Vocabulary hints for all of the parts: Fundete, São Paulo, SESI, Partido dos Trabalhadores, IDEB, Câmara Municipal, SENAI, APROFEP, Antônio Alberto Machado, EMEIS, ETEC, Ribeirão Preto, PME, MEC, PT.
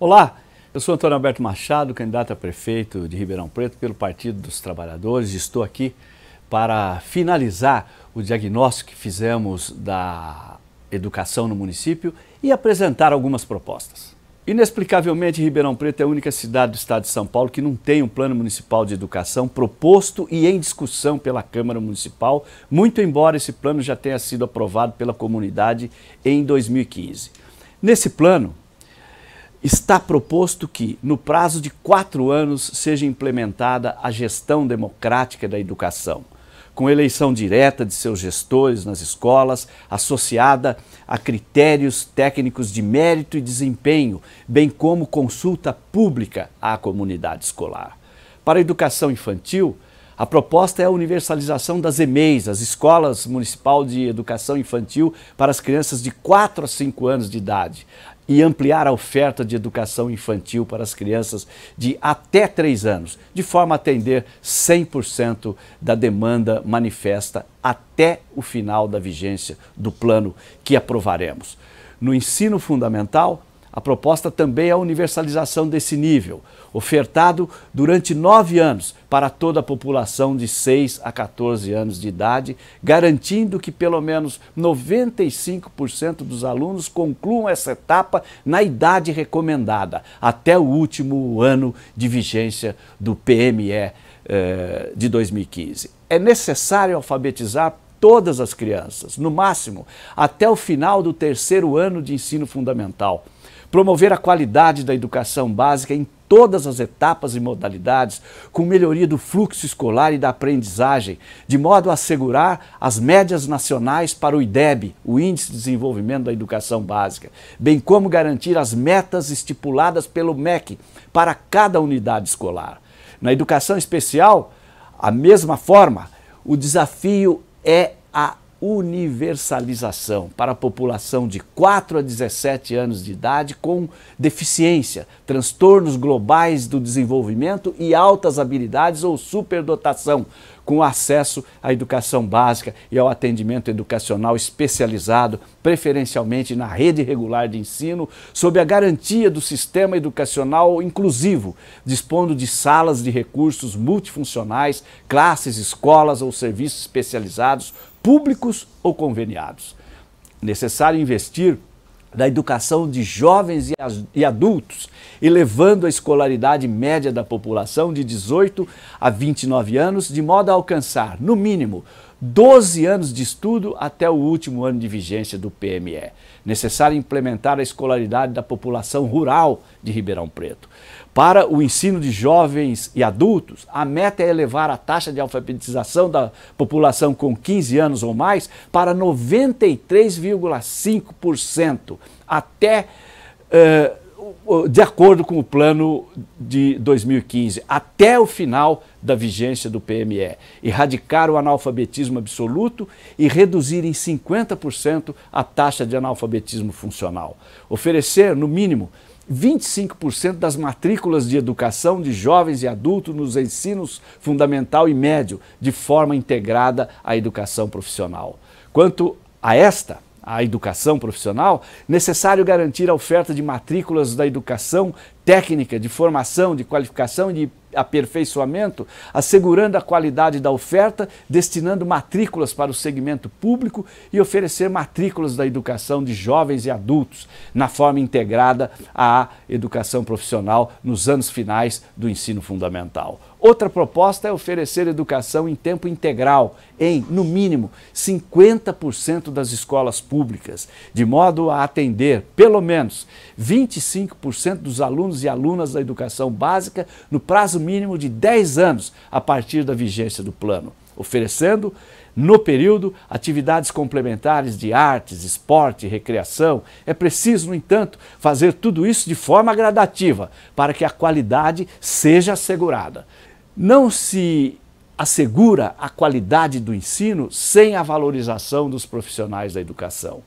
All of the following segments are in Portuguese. Olá, eu sou Antônio Alberto Machado, candidato a prefeito de Ribeirão Preto pelo Partido dos Trabalhadores. Estou aqui para finalizar o diagnóstico que fizemos da educação no município e apresentar algumas propostas. Inexplicavelmente, Ribeirão Preto é a única cidade do estado de São Paulo que não tem um plano municipal de educação proposto e em discussão pela Câmara Municipal, muito embora esse plano já tenha sido aprovado pela comunidade em 2015. Nesse plano, está proposto que, no prazo de 4 anos, seja implementada a gestão democrática da educação, com eleição direta de seus gestores nas escolas, associada a critérios técnicos de mérito e desempenho, bem como consulta pública à comunidade escolar. Para a educação infantil, a proposta é a universalização das EMEIS, as Escolas Municipais de Educação Infantil, para as crianças de 4 a 5 anos de idade, e ampliar a oferta de educação infantil para as crianças de até 3 anos, de forma a atender 100% da demanda manifesta até o final da vigência do plano que aprovaremos. No ensino fundamental, a proposta também é a universalização desse nível, ofertado durante 9 anos para toda a população de 6 a 14 anos de idade, garantindo que pelo menos 95% dos alunos concluam essa etapa na idade recomendada, até o último ano de vigência do PME de 2015. É necessário alfabetizar todas as crianças, no máximo até o final do 3º ano de ensino fundamental. Promover a qualidade da educação básica em todas as etapas e modalidades, com melhoria do fluxo escolar e da aprendizagem, de modo a assegurar as médias nacionais para o IDEB, o Índice de Desenvolvimento da Educação Básica, bem como garantir as metas estipuladas pelo MEC para cada unidade escolar. Na educação especial, a mesma forma, o desafio é a universalização para a população de 4 a 17 anos de idade com deficiência, transtornos globais do desenvolvimento e altas habilidades ou superdotação, com acesso à educação básica e ao atendimento educacional especializado, preferencialmente na rede regular de ensino, sob a garantia do sistema educacional inclusivo, dispondo de salas de recursos multifuncionais, classes, escolas ou serviços especializados, públicos ou conveniados. Necessário investir da educação de jovens e adultos, elevando a escolaridade média da população de 18 a 29 anos, de modo a alcançar, no mínimo, 12 anos de estudo até o último ano de vigência do PME. Necessário implementar a escolaridade da população rural de Ribeirão Preto. Para o ensino de jovens e adultos, a meta é elevar a taxa de alfabetização da população com 15 anos ou mais para 93,5% até, de acordo com o plano de 2015, até o final da vigência do PME, erradicar o analfabetismo absoluto e reduzir em 50% a taxa de analfabetismo funcional. Oferecer, no mínimo, 25% das matrículas de educação de jovens e adultos nos ensinos fundamental e médio, de forma integrada à educação profissional. Quanto a esta, a educação profissional, necessário garantir a oferta de matrículas da educação técnica, de formação, de qualificação e de aperfeiçoamento, assegurando a qualidade da oferta, destinando matrículas para o segmento público e oferecer matrículas da educação de jovens e adultos, na forma integrada à educação profissional nos anos finais do ensino fundamental. Outra proposta é oferecer educação em tempo integral, em, no mínimo, 50% das escolas públicas, de modo a atender, pelo menos, 25% dos alunos e alunas da educação básica no prazo mínimo de 10 anos a partir da vigência do plano, oferecendo, no período, atividades complementares de artes, esporte, recreação. É preciso, no entanto, fazer tudo isso de forma gradativa para que a qualidade seja assegurada. Não se assegura a qualidade do ensino sem a valorização dos profissionais da educação.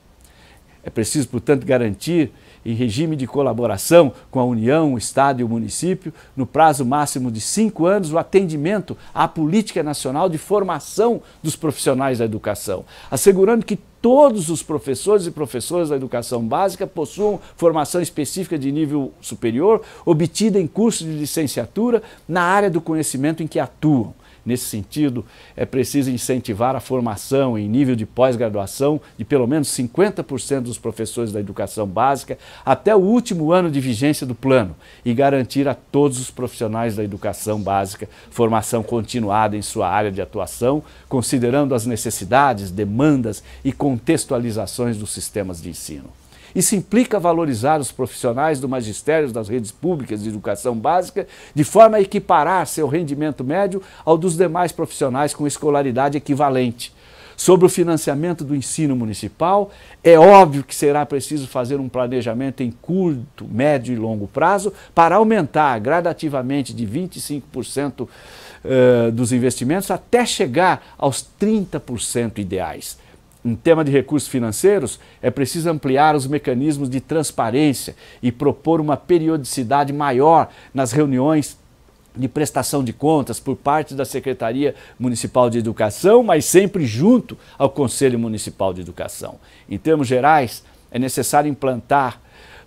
É preciso, portanto, garantir, em regime de colaboração com a União, o Estado e o município, no prazo máximo de 5 anos, o atendimento à Política Nacional de Formação dos Profissionais da Educação, assegurando que todos os professores e professoras da educação básica possuam formação específica de nível superior, obtida em curso de licenciatura na área do conhecimento em que atuam. Nesse sentido, é preciso incentivar a formação em nível de pós-graduação de pelo menos 50% dos professores da educação básica até o último ano de vigência do plano e garantir a todos os profissionais da educação básica formação continuada em sua área de atuação, considerando as necessidades, demandas e contextualizações dos sistemas de ensino. Isso implica valorizar os profissionais do magistério das redes públicas de educação básica de forma a equiparar seu rendimento médio ao dos demais profissionais com escolaridade equivalente. Sobre o financiamento do ensino municipal, é óbvio que será preciso fazer um planejamento em curto, médio e longo prazo para aumentar gradativamente de 25% dos investimentos até chegar aos 30% ideais. Em tema de recursos financeiros, é preciso ampliar os mecanismos de transparência e propor uma periodicidade maior nas reuniões de prestação de contas por parte da Secretaria Municipal de Educação, mas sempre junto ao Conselho Municipal de Educação. Em termos gerais, é necessário implantar,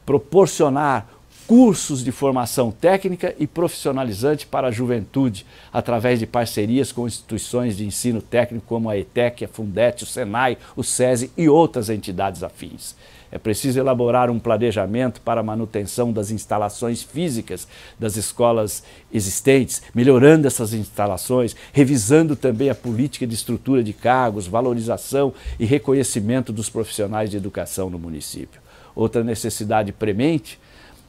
proporcionar cursos de formação técnica e profissionalizante para a juventude, através de parcerias com instituições de ensino técnico como a ETEC, a Fundete, o SENAI, o SESI e outras entidades afins. É preciso elaborar um planejamento para a manutenção das instalações físicas das escolas existentes, melhorando essas instalações, revisando também a política de estrutura de cargos, valorização e reconhecimento dos profissionais de educação no município. Outra necessidade premente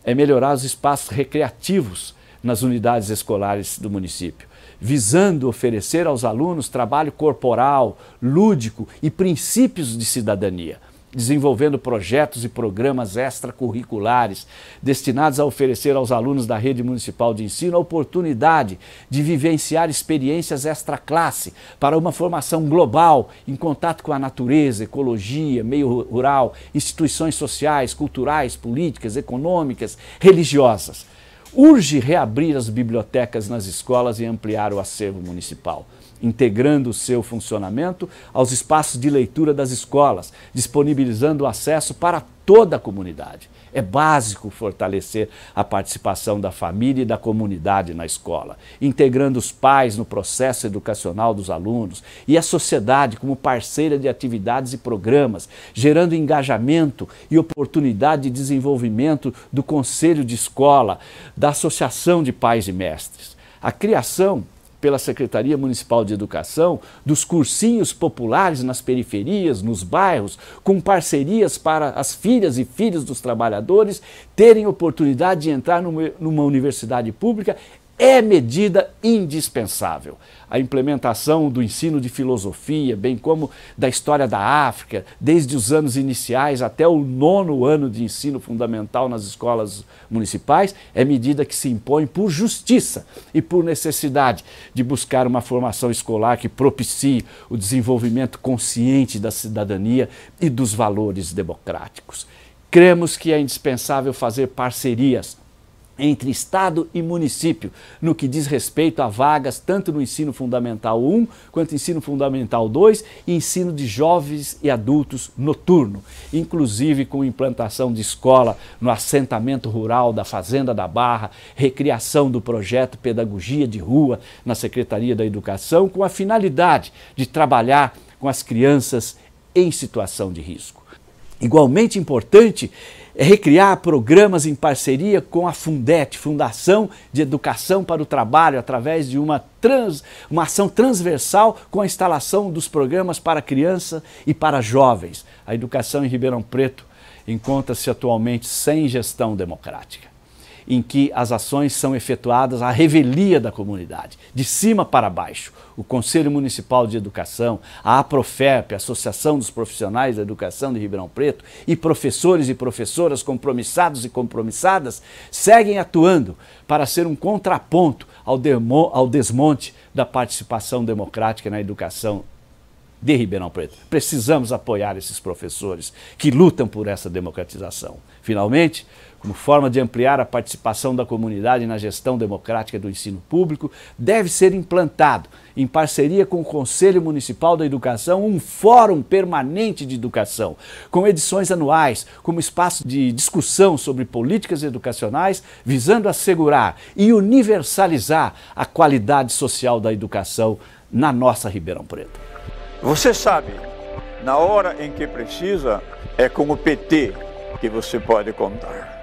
é melhorar os espaços recreativos nas unidades escolares do município, visando oferecer aos alunos trabalho corporal, lúdico e princípios de cidadania, desenvolvendo projetos e programas extracurriculares destinados a oferecer aos alunos da rede municipal de ensino a oportunidade de vivenciar experiências extraclasse para uma formação global em contato com a natureza, ecologia, meio rural, instituições sociais, culturais, políticas, econômicas, religiosas. Urge reabrir as bibliotecas nas escolas e ampliar o acervo municipal, integrando o seu funcionamento aos espaços de leitura das escolas, disponibilizando acesso para toda a comunidade. É básico fortalecer a participação da família e da comunidade na escola, integrando os pais no processo educacional dos alunos e a sociedade como parceira de atividades e programas, gerando engajamento e oportunidade de desenvolvimento do conselho de escola, da associação de pais e mestres. A criação pela Secretaria Municipal de Educação, dos cursinhos populares nas periferias, nos bairros, com parcerias para as filhas e filhos dos trabalhadores terem oportunidade de entrar numa universidade pública, é medida indispensável. A implementação do ensino de filosofia, bem como da história da África, desde os anos iniciais até o 9º ano de ensino fundamental nas escolas municipais, é medida que se impõe por justiça e por necessidade de buscar uma formação escolar que propicie o desenvolvimento consciente da cidadania e dos valores democráticos. Cremos que é indispensável fazer parcerias entre Estado e município, no que diz respeito a vagas tanto no ensino fundamental 1, quanto ensino fundamental 2 e ensino de jovens e adultos noturno, inclusive com implantação de escola no assentamento rural da Fazenda da Barra, recriação do projeto Pedagogia de Rua na Secretaria da Educação, com a finalidade de trabalhar com as crianças em situação de risco. Igualmente importante é recriar programas em parceria com a Fundete, Fundação de Educação para o Trabalho, através de uma ação transversal com a instalação dos programas para criança e para jovens. A educação em Ribeirão Preto encontra-se atualmente sem gestão democrática, em que as ações são efetuadas à revelia da comunidade, de cima para baixo. O Conselho Municipal de Educação, a APROFEP, a Associação dos Profissionais da Educação de Ribeirão Preto, e professores e professoras compromissados e compromissadas seguem atuando para ser um contraponto ao desmonte da participação democrática na educação de Ribeirão Preto. Precisamos apoiar esses professores que lutam por essa democratização. Finalmente, como forma de ampliar a participação da comunidade na gestão democrática do ensino público, deve ser implantado, em parceria com o Conselho Municipal da Educação, um fórum permanente de educação, com edições anuais, como espaço de discussão sobre políticas educacionais, visando assegurar e universalizar a qualidade social da educação na nossa Ribeirão Preto. Você sabe, na hora em que precisa, é com o PT que você pode contar.